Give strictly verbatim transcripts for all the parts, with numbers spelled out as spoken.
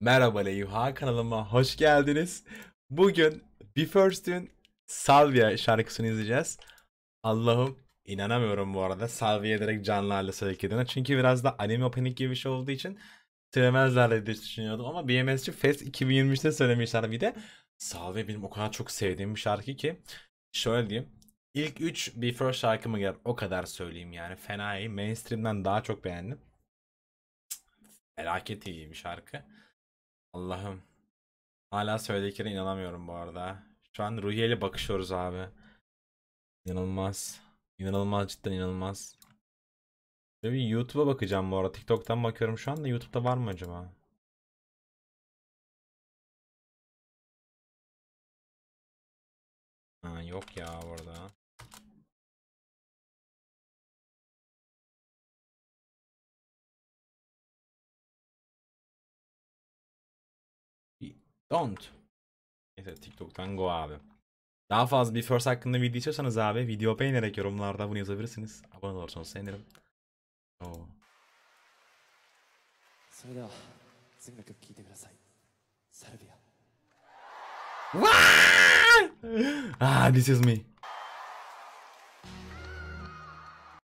Merhaba Leyha, kanalıma hoş geldiniz. Bugün BE:FIRST'ün Salvia şarkısını izleyeceğiz. Allah'ım inanamıyorum bu arada. Salvia direkt canlarla söylediğine. Çünkü biraz da anime opening gibi bir şey olduğu için söylemezlerle diye düşünüyordum. Ama B M S'ci Fest iki bin yirmi üç'te söylemişler bir de. Salvia benim o kadar çok sevdiğim bir şarkı ki. Şöyle diyeyim. İlk üç BE:FIRST şarkıma girer. O kadar söyleyeyim yani. Fena iyi. Mainstream'den daha çok beğendim. Felaket iyi bir şarkı. Allah'ım. Hala söylediklerine inanamıyorum bu arada. Şu an Ruhiye ile bakışıyoruz abi. İnanılmaz. İnanılmaz, cidden inanılmaz. Böyle YouTube'a bakacağım bu arada. TikTok'tan bakıyorum şu anda. YouTube'da var mı acaba? Ha, yok ya orada. Don't. Neyse, TikTok'tan go abi. Daha fazla BE:FIRST hakkında video istiyorsanız abi, video beğenerek yorumlarda bunu yazabilirsiniz. Abone olursanız sevinirim. Oo. Ah, this is me.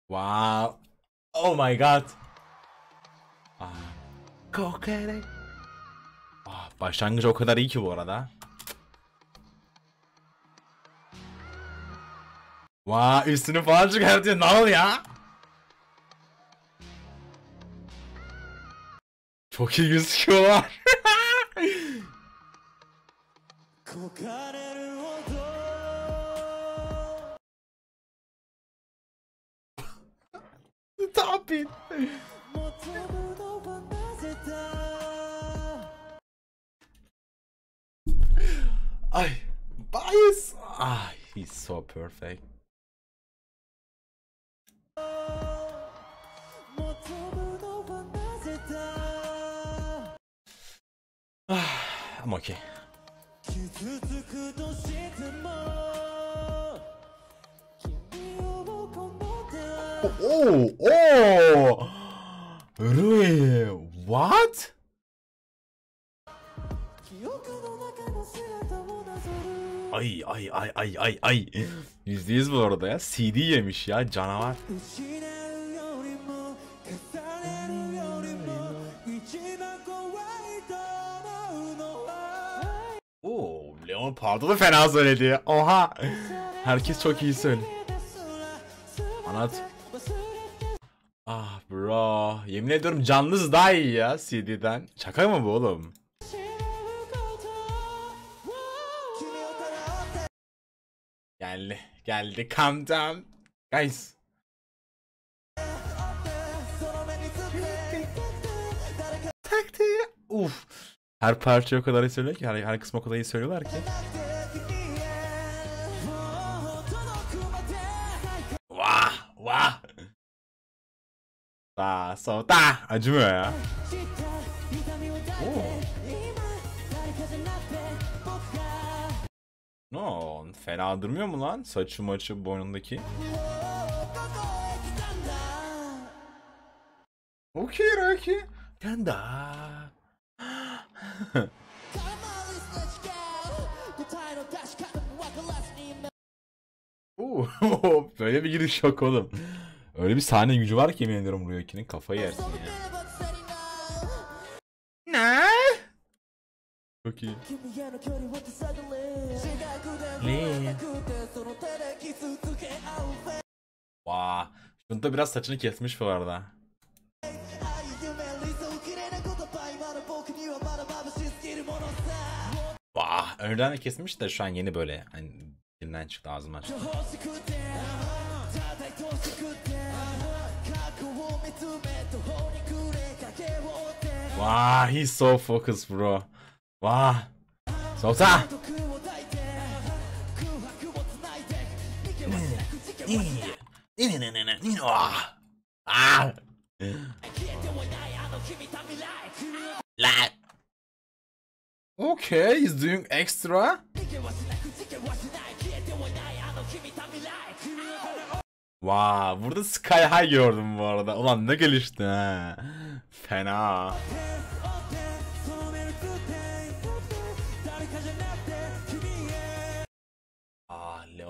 Wow. Oh my god. Ah. Kokerek. Ah, başlangıç o kadar iyi ki bu arada. Vaa, wow, üstünü falan çıkartıyor. Ne oluyor ya? Çok iyi gözüküyorlar. Stop it. Ay, bias. Ah, he's so perfect. Ah, I'm okay. Oh, oh, Rui, what? Ay ay ay ay ay ay. yüzde yüz bu arada ya. C D yemiş ya canavar. Oo, Leon Pardo da fena söyledi. Oha. Herkes çok iyi söylüyor. Anlat. Ah bro. Yemin ediyorum canlısı daha iyi ya C D'den. Şaka mı bu oğlum? Geldi, geldi. Calm down. Guys. Takti. Uf. Her parça o kadar iyi söylüyor ki, her, her kısmı o kadar iyi söylüyorlar ki. Vah, vah. Da, so, da. Acımıyor ya. Oo. No, fena durmuyor mu lan? Saçı maçı boynundaki. Okey Rocky Tanda. Oo, böyle bir giriş yok oğlum. Öyle bir sahne gücü var ki yemin ediyorum Rocky'nin, kafayı yersin ya. Ne? Çok iyi. Vaa, wow. Şunu da biraz saçını kesmiş bu arada. Vaa, wow. Önceden de kesmiş de şu an yeni böyle hani dilinden çıktı, ağzıma çıktı. Vaa, wow, he's so focused bro. Vaa, wow. Solta. Okay, he's doing extra. Wow, burada sky high gördüm bu arada. Ulan ne gelişti ha. Fena.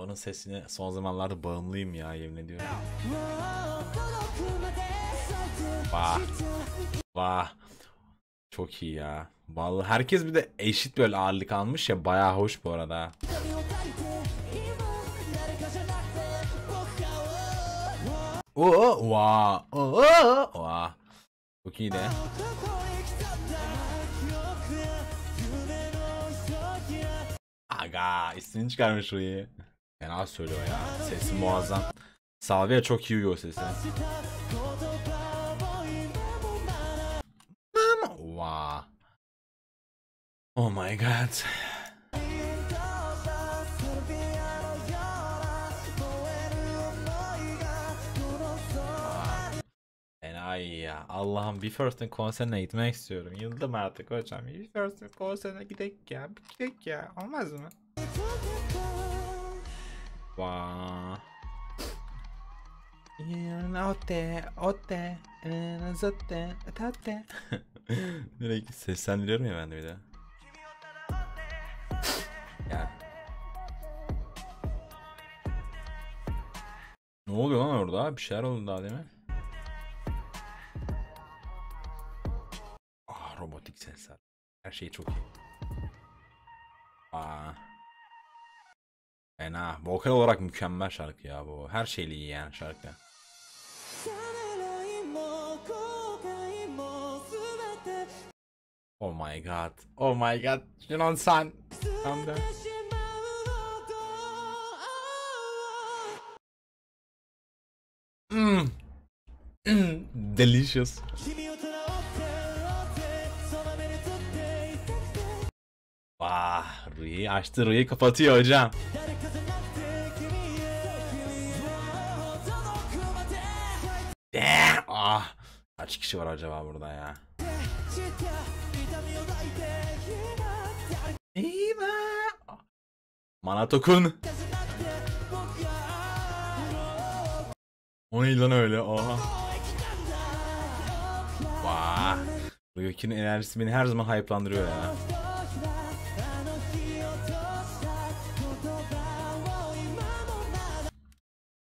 Adamın sesine son zamanlarda bağımlıyım ya, yemin ediyorum. Vah. Vah. Çok iyi ya. Vallahi herkes bir de eşit böyle ağırlık almış ya, bayağı hoş bu arada. Oo, vaa. Oo, vaa. Çok iyi de. Aga, ismini çıkarmış burayı. Fena söylüyor ya. Sesi muazzam. Salvia çok iyi uyuyor sesi. Wow. Oh my god. Enayi ya. Allah'ım, BE:FIRST'in konserine gitmek istiyorum. Yıldım artık hocam. BE:FIRST'in konserine gidek ya. Gidek ya. Olmaz mı? Wow. Ote, ote, zote, tate. Direkt seslendiriyorum ya ben de bir de. Ya. Ne oluyor lan orada? Bir şeyler oldu daha değil mi? Ah, robotik sesler. Her şey çok iyi. Aa. Fena. Vokal olarak mükemmel şarkı ya bu. Her şeyle iyi yani şarkı. Oh my god. Oh my god. Leon san. Tamam. Mm. Mm. Delicious. Vah, Rüya'yı açtı, Rüya'yı kapatıyor hocam. Ah, kaç kişi var acaba burada ya? Manatokun. O ne lan öyle? Oha. Vah. Ryoki'nin enerjisi beni her zaman hype'landırıyor ya.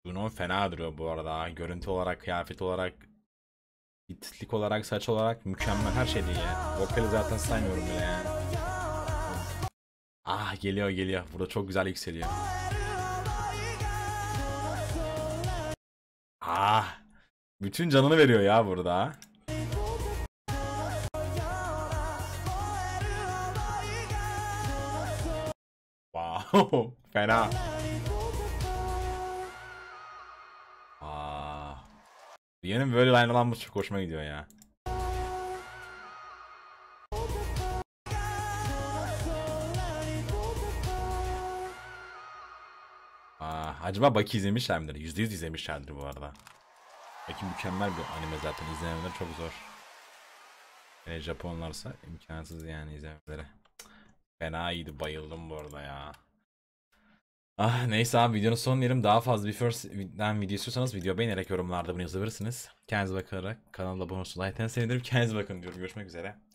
Juno fena duruyor bu arada. Görüntü olarak, kıyafet olarak, itlik olarak, saç olarak mükemmel her şey diye. Vokali zaten saymıyorum bile yani. Ah, geliyor geliyor. Burada çok güzel yükseliyor. Ah, bütün canını veriyor ya burada. Wow, fena. Ah, yeni böyle line'lanması çok hoşuma gidiyor ya. Acaba Baki izlemişler midir? yüzde yüz izlemişlerdir bu arada. Baki mükemmel bir anime zaten. İzlemeleri çok zor. Yani Japonlarsa imkansız yani izlemeleri. Fena iyiydi. Bayıldım bu arada ya. Ah, neyse abi, videonun son yerim. Daha fazla BE:FIRST'den video istiyorsanız video beğenerek yorumlarda bunu yazabilirsiniz. Kendinize bakarak kanala abone olursunuz. Zaten sevinirim. Kendinize bakın diyorum. Görüşmek üzere.